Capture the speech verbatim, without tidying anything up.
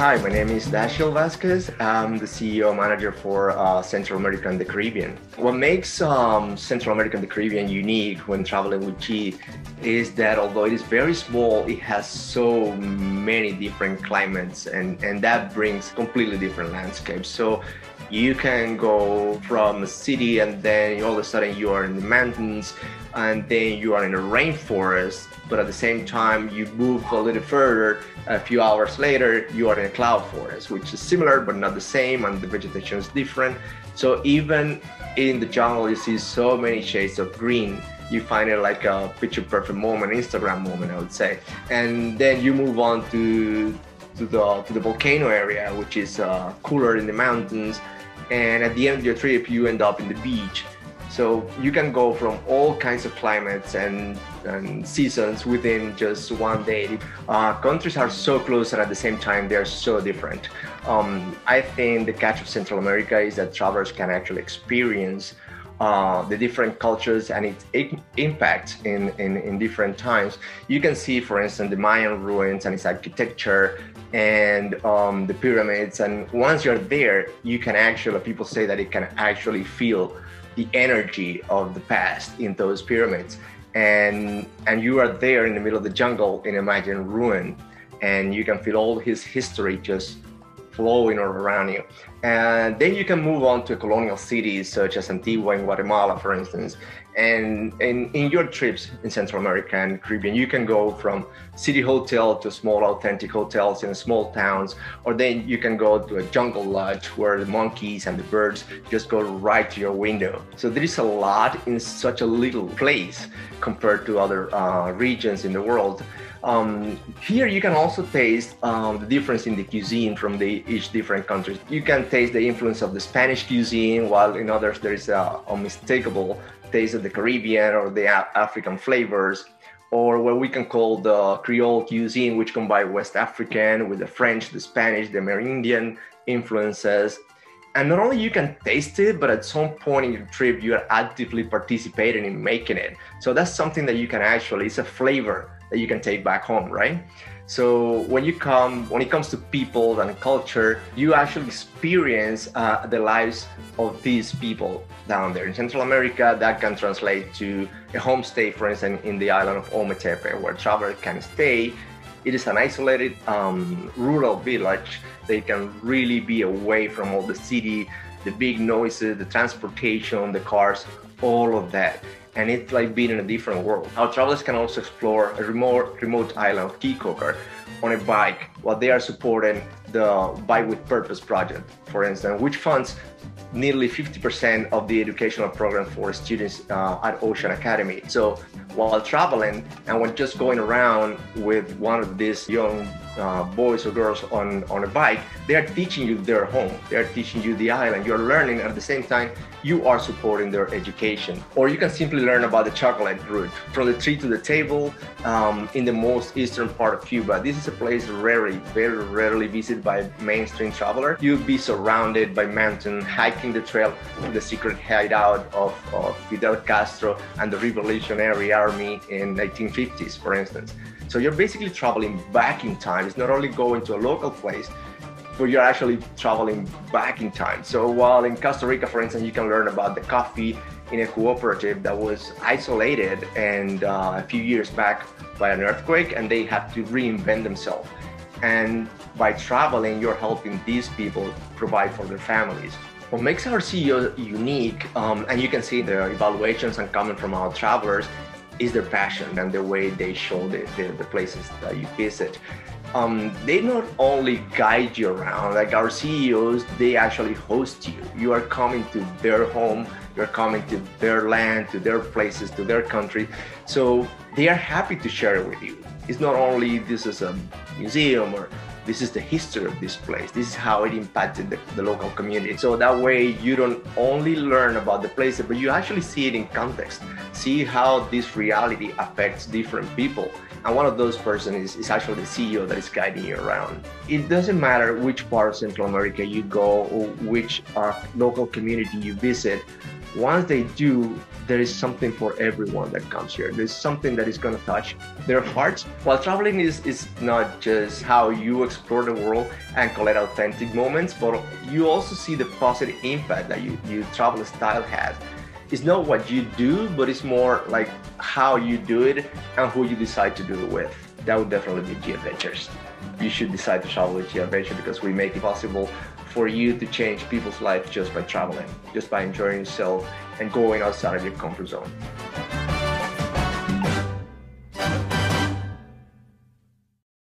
Hi, my name is Dashiell Vasquez. I'm the C E O manager for uh, Central America and the Caribbean. What makes um, Central America and the Caribbean unique when traveling with G is that although it is very small, it has so many different climates, and, and that brings completely different landscapes. So you can go from a city and then all of a sudden you are in the mountains, and then you are in a rainforest, but at the same time you move a little further, a few hours later you are in a cloud forest, which is similar but not the same, and the vegetation is different. So even in the jungle you see so many shades of green. You find it like a picture perfect moment, Instagram moment, I would say. And then you move on to to the to the volcano area, which is uh, cooler in the mountains, and at the end of your trip you end up in the beach. So you can go from all kinds of climates and, and seasons within just one day. Uh, countries are so close, and at the same time, they're so different. Um, I think the catch of Central America is that travelers can actually experience uh, the different cultures and its impact in, in, in different times. You can see, for instance, the Mayan ruins and its architecture, and um, the pyramids. And once you're there, you can actually, people say that it can actually feel the energy of the past in those pyramids, and and you are there in the middle of the jungle in a Mayan ruin, and you can feel all his history just flowing all around you. And then you can move on to colonial cities such as Antigua in Guatemala, for instance. And in, in your trips in Central America and Caribbean, you can go from city hotel to small authentic hotels in small towns, or then you can go to a jungle lodge where the monkeys and the birds just go right to your window. So there is a lot in such a little place compared to other uh, regions in the world. Um, here you can also taste um, the difference in the cuisine from the, each different country. You can taste the influence of the Spanish cuisine, while in others there is a, a unmistakable taste of the Caribbean or the African flavors, or what we can call the Creole cuisine, which combine West African with the French, the Spanish, the Amerindian influences. And not only you can taste it, but at some point in your trip, you are actively participating in making it. So that's something that you can actually, it's a flavor that you can take back home, right? So when you come, when it comes to people and culture, you actually experience uh, the lives of these people down there. In Central America, that can translate to a homestay, for instance, in the island of Ometepe, where travelers can stay. It is an isolated um, rural village. They can really be away from all the city, the big noises, the transportation, the cars, all of that. And it's like being in a different world. Our travelers can also explore a remote, remote island of Key Coker on a bike, while they are supporting the Bike with Purpose project, for instance, which funds nearly fifty percent of the educational program for students uh, at Ocean Academy. So while traveling and when just going around with one of these young uh, boys or girls on, on a bike, they are teaching you their home, they are teaching you the island, you're learning, at the same time, you are supporting their education. Or you can simply learn about the chocolate route, from the tree to the table, um, in the most eastern part of Cuba. This is a place rarely, very rarely visited by a mainstream traveler. You'll be surrounded by mountains, hiking the trail to the secret hideout of, of Fidel Castro and the Revolutionary Army in nineteen fifties, for instance. So you're basically traveling back in time. It's not only going to a local place, but you're actually traveling back in time. So while in Costa Rica, for instance, you can learn about the coffee in a cooperative that was isolated and uh, a few years back by an earthquake, and they have to reinvent themselves. And by traveling, you're helping these people provide for their families. What makes our C E O unique, um, and you can see the evaluations and comments from our travelers, is their passion and the way they show the, the, the places that you visit. Um, they not only guide you around, like our C E Os, they actually host you. You are coming to their home, you're coming to their land, to their places, to their country. So they are happy to share it with you. It's not only this is a museum or this is the history of this place, this is how it impacted the, the local community. So that way you don't only learn about the places, but you actually see it in context, see how this reality affects different people. And one of those person is, is actually the C E O that is guiding you around. It doesn't matter which part of Central America you go or which uh, local community you visit, Once they do, there is something for everyone that comes here. There's something that is going to touch their hearts. While traveling is, is not just how you explore the world and collect authentic moments, but you also see the positive impact that you, you travel style has. It's not what you do, but it's more like how you do it and who you decide to do it with. That would definitely be G Adventures. You should decide to travel with G Adventures because we make it possible for you to change people's lives just by traveling, just by enjoying yourself and going outside of your comfort zone.